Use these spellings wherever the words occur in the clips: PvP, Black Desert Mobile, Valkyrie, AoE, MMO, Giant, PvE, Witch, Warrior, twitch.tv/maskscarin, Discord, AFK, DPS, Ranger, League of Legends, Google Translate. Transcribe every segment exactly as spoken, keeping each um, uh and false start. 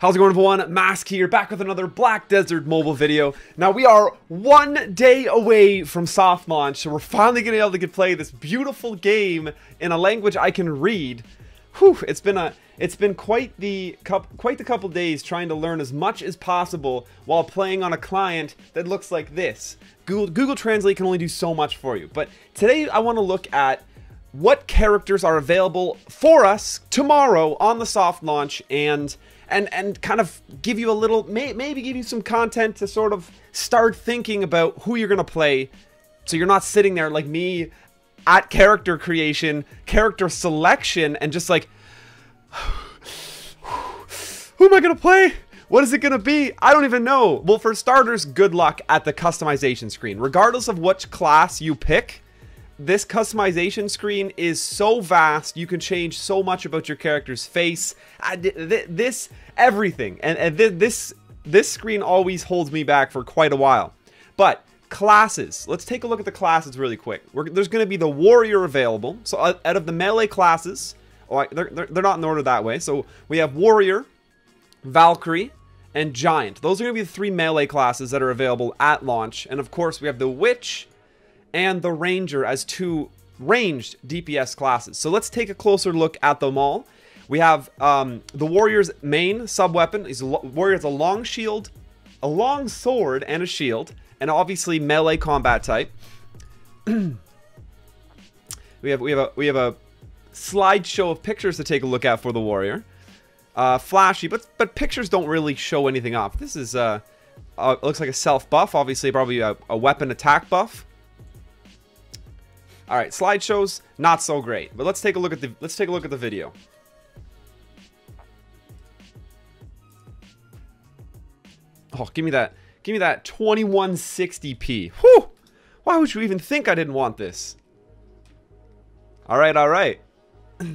How's it going, everyone? Mask here, back with another Black Desert Mobile video. Now, we are one day away from soft launch, so we're finally going to be able to play this beautiful game in a language I can read. Whew, it's been a, it's been quite the, quite the couple days trying to learn as much as possible while playing on a client that looks like this. Google, Google Translate can only do so much for you, but today I want to look at what characters are available for us tomorrow on the soft launch and... And, and kind of give you a little, may, maybe give you some content to sort of start thinking about who you're going to play. So you're not sitting there like me at character creation, character selection, and just like, who am I going to play? What is it going to be? I don't even know. Well, for starters, good luck at the customization screen. Regardless of which class you pick, this customization screen is so vast. You can change so much about your character's face, I, th this, everything. And, and th this, this screen always holds me back for quite a while. But classes, let's take a look at the classes really quick. We're, there's going to be the Warrior available. So out of the melee classes, oh, they're, they're, they're not in order that way. So we have Warrior, Valkyrie, and Giant. Those are going to be the three melee classes that are available at launch. And of course, we have the Witch and the Ranger as two ranged D P S classes. So let's take a closer look at them all. We have um, the Warrior's main sub-weapon. Warrior has a long shield, a long sword, and a shield, and obviously melee combat type. we have we have a we have a slideshow of pictures to take a look at for the Warrior. Uh, flashy, but but pictures don't really show anything up. This is uh, uh looks like a self buff, obviously probably a, a weapon attack buff. All right, slideshows not so great, but let's take a look at the let's take a look at the video. Oh, give me that, give me that twenty-one sixty p. Whew! Why would you even think I didn't want this? All right, all right. The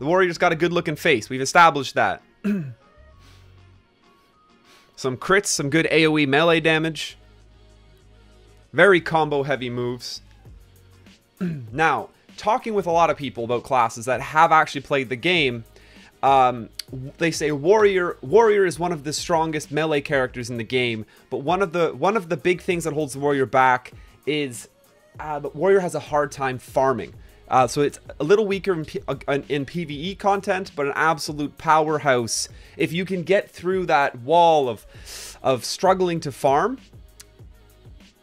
Warrior's got a good-looking face. We've established that. Some crits, some good A O E melee damage. Very combo-heavy moves. Now, talking with a lot of people about classes that have actually played the game, um, they say Warrior Warrior is one of the strongest melee characters in the game, but one of the one of the big things that holds the Warrior back is uh, the Warrior has a hard time farming. Uh, so it's a little weaker in, P in PvE content, but an absolute powerhouse. If you can get through that wall of of struggling to farm,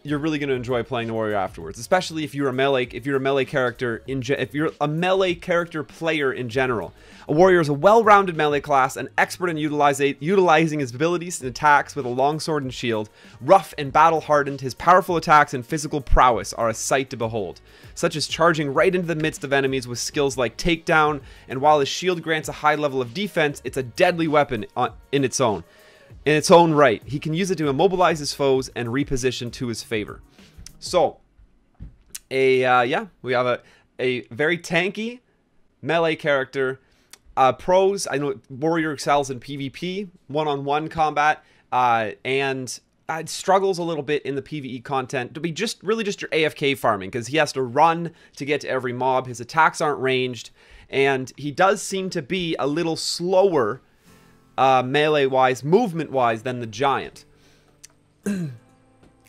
you're really going to enjoy playing the Warrior afterwards, especially if you're a melee if you're a melee character in ge if you're a melee character player in general. A Warrior is a well-rounded melee class, an expert in utilizing his abilities and attacks with a long sword and shield. Rough and battle-hardened, his powerful attacks and physical prowess are a sight to behold, such as charging right into the midst of enemies with skills like takedown. And while his shield grants a high level of defense, it's a deadly weapon on, in its own. In its own right, he can use it to immobilize his foes and reposition to his favor. So, a uh, yeah, we have a a very tanky melee character. Uh, pros, I know Warrior excels in PvP, one-on-one combat, uh, and uh, struggles a little bit in the PvE content to be just really just your A F K farming, because he has to run to get to every mob. His attacks aren't ranged, and he does seem to be a little slower. Uh, melee-wise, movement-wise, than the Giant.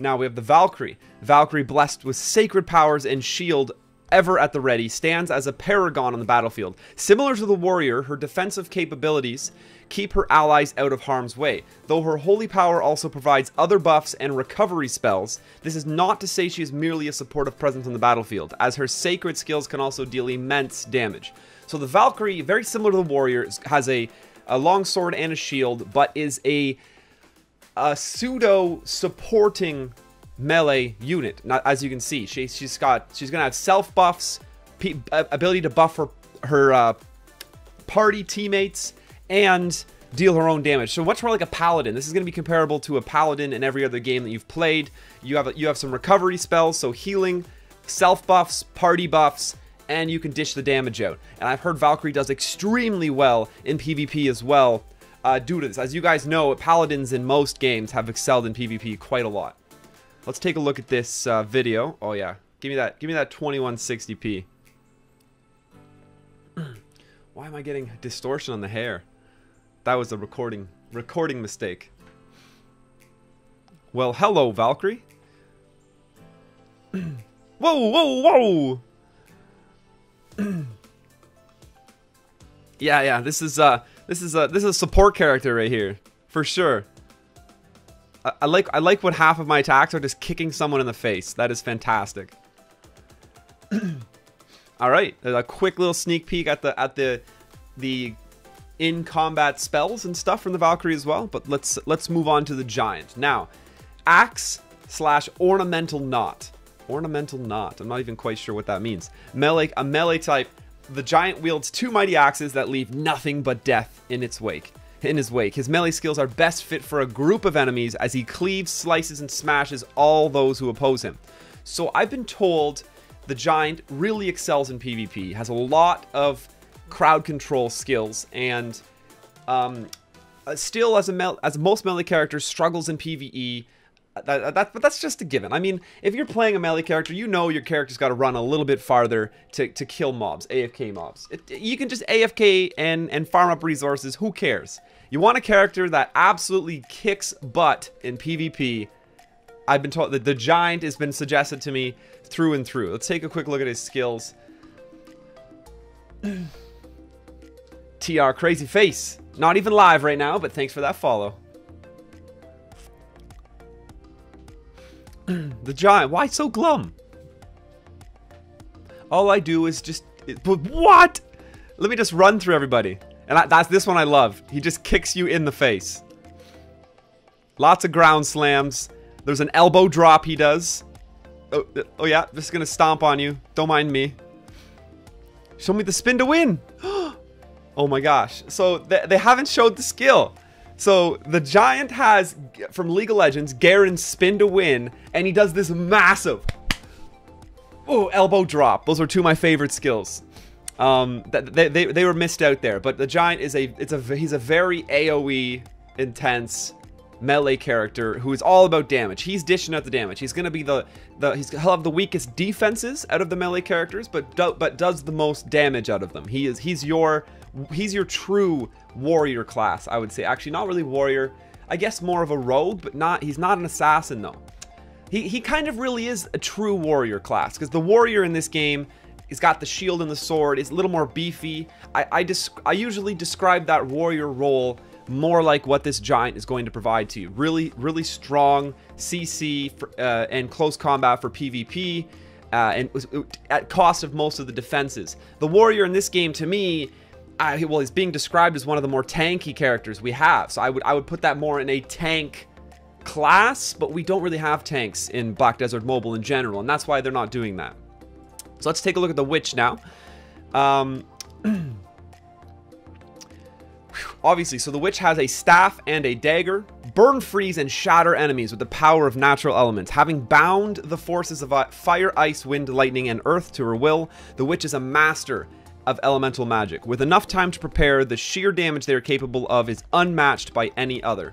Now we have the Valkyrie. Valkyrie, blessed with sacred powers and shield ever at the ready, stands as a paragon on the battlefield. Similar to the Warrior, her defensive capabilities keep her allies out of harm's way, though her holy power also provides other buffs and recovery spells. This is not to say she is merely a supportive presence on the battlefield, as her sacred skills can also deal immense damage. So the Valkyrie, very similar to the Warrior, has a a long sword and a shield, but is a, a pseudo supporting melee unit. Not, as you can see, she, she's got she's gonna have self buffs, p ability to buff her her uh, party teammates, and deal her own damage. So much more like a paladin. This is gonna be comparable to a paladin in every other game that you've played. You have you have some recovery spells, so healing, self buffs, party buffs, and you can dish the damage out. And I've heard Valkyrie does extremely well in PvP as well uh, due to this. As you guys know, paladins in most games have excelled in PvP quite a lot. Let's take a look at this uh, video. Oh yeah, give me that, give me that twenty-one sixty p. Why am I getting distortion on the hair? That was the recording Recording mistake. Well, hello, Valkyrie. Whoa, whoa, whoa! Yeah, yeah, this is uh this is uh this is a support character right here, for sure. I, I like I like what half of my attacks are just kicking someone in the face. That is fantastic. Alright, a quick little sneak peek at the at the the in combat spells and stuff from the Valkyrie as well, but let's let's move on to the Giant. Now, axe slash ornamental knot. Ornamental knot. I'm not even quite sure what that means. Melee, a melee type. The Giant wields two mighty axes that leave nothing but death in its wake. In his wake, his melee skills are best fit for a group of enemies as he cleaves, slices, and smashes all those who oppose him. So I've been told the Giant really excels in PvP, has a lot of crowd control skills, and um, still, as a mel as most melee characters, struggles in PvE. That, that, but that's just a given. I mean, if you're playing a melee character, you know your character's got to run a little bit farther to, to kill mobs, A F K mobs. It, you can just A F K and, and farm up resources. Who cares? You want a character that absolutely kicks butt in PvP. I've been told that the Giant has been suggested to me through and through. Let's take a quick look at his skills. T R Crazy Face. Not even live right now, but thanks for that follow. The Giant. Why so glum? All I do is just... But what? Let me just run through everybody. And I, that's this one I love. He just kicks you in the face. Lots of ground slams. There's an elbow drop he does. Oh, oh yeah. Just gonna stomp on you. Don't mind me. Show me the spin to win. Oh my gosh. So they, they haven't showed the skill. So the Giant has, from League of Legends, Garen's spin to win, and he does this massive, oh, elbow drop. Those are two of my favorite skills. Um, they, they, they were missed out there, but the Giant is a, it's a, he's a very AoE intense melee character who is all about damage. He's dishing out the damage. He's gonna be the, the he's, he'll have the weakest defenses out of the melee characters, but do, but does the most damage out of them. He is, he's your. He's your true warrior class, I would say. Actually, not really warrior. I guess more of a rogue, but not. He's not an assassin, though. He, he kind of really is a true warrior class, because the warrior in this game has got the shield and the sword. It's a little more beefy. I, I, desc I usually describe that warrior role more like what this Giant is going to provide to you. Really, really strong C C for, uh, and close combat for PvP, uh, and at cost of most of the defenses. The warrior in this game, to me... I, well, he's being described as one of the more tanky characters we have, so I would I would put that more in a tank class, but we don't really have tanks in Black Desert Mobile in general, and that's why they're not doing that. So let's take a look at the Witch now. Um, obviously, so the Witch has a staff and a dagger. Burn, freeze, and shatter enemies with the power of natural elements. Having bound the forces of fire, ice, wind, lightning, and earth to her will, the Witch is a master of elemental magic. With enough time to prepare, the sheer damage they are capable of is unmatched by any other.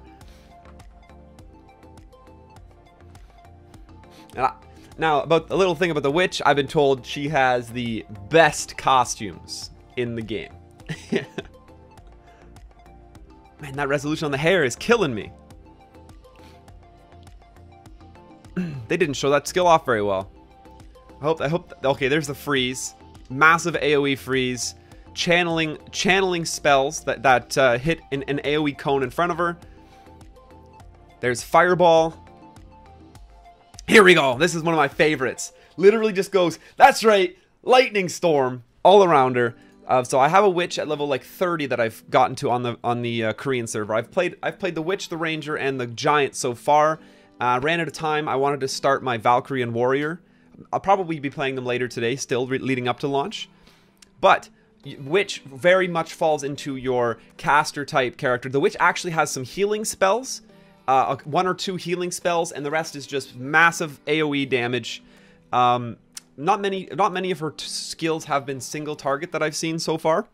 Now, about a little thing about the Witch, I've been told she has the best costumes in the game. Man, that resolution on the hair is killing me. They didn't show that skill off very well. I hope. I hope. Okay, there's the freeze. Massive AoE freeze, channeling channeling spells that that uh, hit an, an AoE cone in front of her. There's fireball. Here we go. This is one of my favorites. Literally just goes. That's right, lightning storm all around her. Uh, so I have a Witch at level like thirty that I've gotten to on the on the uh, Korean server. I've played I've played the Witch, the Ranger, and the Giant so far. Uh, ran out of time. I wanted to start my Valkyrie and Warrior. I'll probably be playing them later today, still leading up to launch. But Witch very much falls into your caster type character. The Witch actually has some healing spells, uh, one or two healing spells, and the rest is just massive AoE damage. Um, not many, not many of her t skills have been single target that I've seen so far.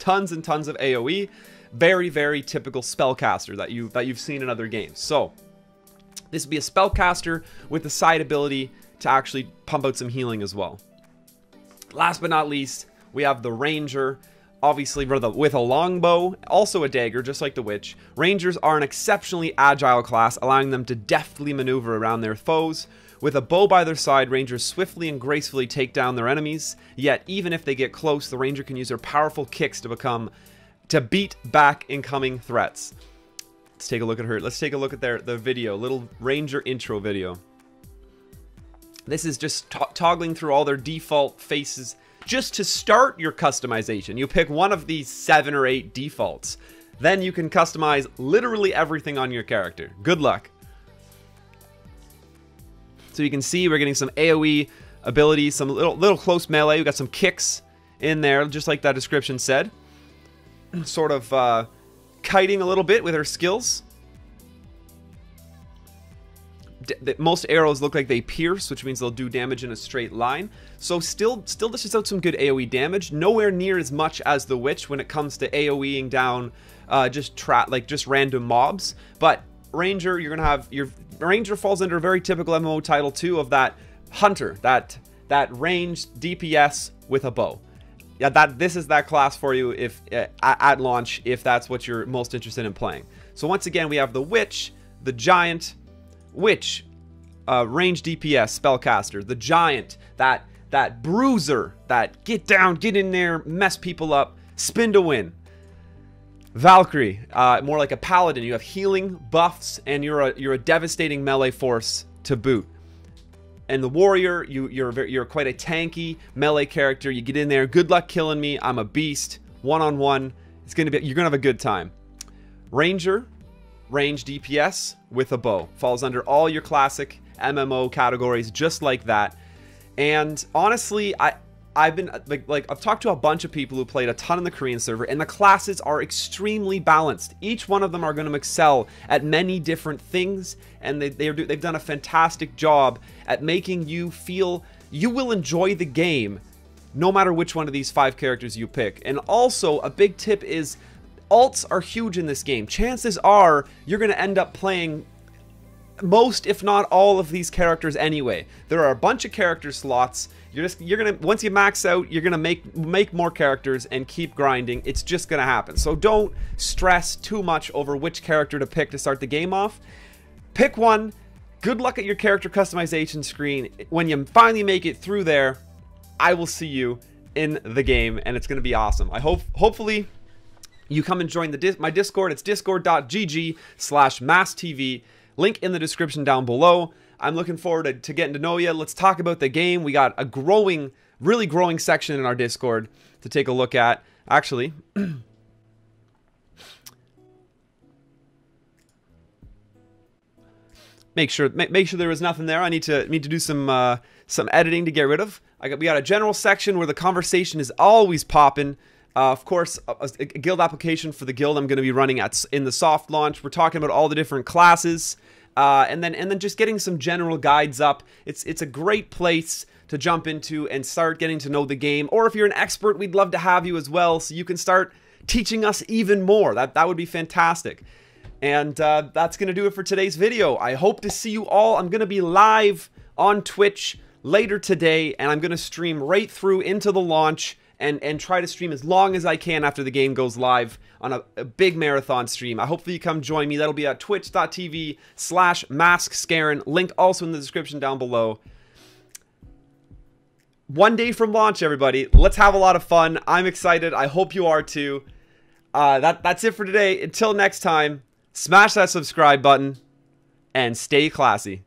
Tons and tons of AoE. Very, very typical spellcaster that you that you've seen in other games. So this would be a spellcaster with the side ability to actually pump out some healing as well. Last but not least, we have the Ranger. obviously with a, with a longbow, also a dagger, just like the Witch. Rangers are an exceptionally agile class, allowing them to deftly maneuver around their foes. With a bow by their side, Rangers swiftly and gracefully take down their enemies, yet even if they get close, the Ranger can use their powerful kicks to become, to beat back incoming threats. Let's take a look at her, let's take a look at their, their video, little Ranger intro video. This is just to toggling through all their default faces just to start your customization. You pick one of these seven or eight defaults. Then you can customize literally everything on your character. Good luck. So you can see we're getting some AoE abilities, some little, little close melee. We got some kicks in there, just like that description said. Sort of uh, kiting a little bit with her skills. D most arrows look like they pierce, which means they'll do damage in a straight line. So still, still dishes out some good AoE damage. Nowhere near as much as the Witch when it comes to AoEing down uh, just tra like just random mobs. But Ranger, you're gonna have your Ranger falls under a very typical M M O title two of that hunter, that that ranged D P S with a bow. Yeah, that this is that class for you if uh, at launch if that's what you're most interested in playing. So once again, we have the Witch, the Giant. Witch, uh, range D P S, spellcaster, the Giant, that that bruiser, that get down, get in there, mess people up, spin to win. Valkyrie, uh, more like a paladin. You have healing buffs, and you're a you're a devastating melee force to boot. And the Warrior, you you're very, you're quite a tanky melee character. You get in there, good luck killing me. I'm a beast. One on one, it's gonna be you're gonna have a good time. Ranger. Range D P S with a bow. Falls under all your classic M M O categories just like that. And honestly, I, I've been like, like I've talked to a bunch of people who played a ton in the Korean server, and the classes are extremely balanced. Each one of them are going to excel at many different things, and they, they're, they've done a fantastic job at making you feel you will enjoy the game no matter which one of these five characters you pick. And also, a big tip is alts are huge in this game. Chances are you're going to end up playing most, if not all, of these characters anyway. There are a bunch of character slots. You're just you're going to once you max out, you're going to make make more characters and keep grinding. It's just going to happen. So don't stress too much over which character to pick to start the game off. Pick one. Good luck at your character customization screen. When you finally make it through there, I will see you in the game, and it's going to be awesome. I hope hopefully you come and join the dis my Discord. It's discord dot G G slash masks T V. Link in the description down below. I'm looking forward to, to getting to know you. Let's talk about the game. We got a growing, really growing section in our Discord to take a look at. Actually, make sure make, make sure there was nothing there. I need to need to do some uh, some editing to get rid of. I got we got a general section where the conversation is always popping. Uh, of course, a, a guild application for the guild I'm going to be running at in the soft launch. We're talking about all the different classes, uh, and then and then just getting some general guides up. It's it's a great place to jump into and start getting to know the game. Or if you're an expert, we'd love to have you as well, so you can start teaching us even more. That that would be fantastic. And uh, that's going to do it for today's video. I hope to see you all. I'm going to be live on Twitch later today, and I'm going to stream right through into the launch. And, and try to stream as long as I can after the game goes live on a, a big marathon stream. I hope that you come join me. That'll be at twitch dot T V slash maskscarin. Link also in the description down below. One day from launch, everybody. Let's have a lot of fun. I'm excited. I hope you are too. Uh, that, that's it for today. Until next time, smash that subscribe button and stay classy.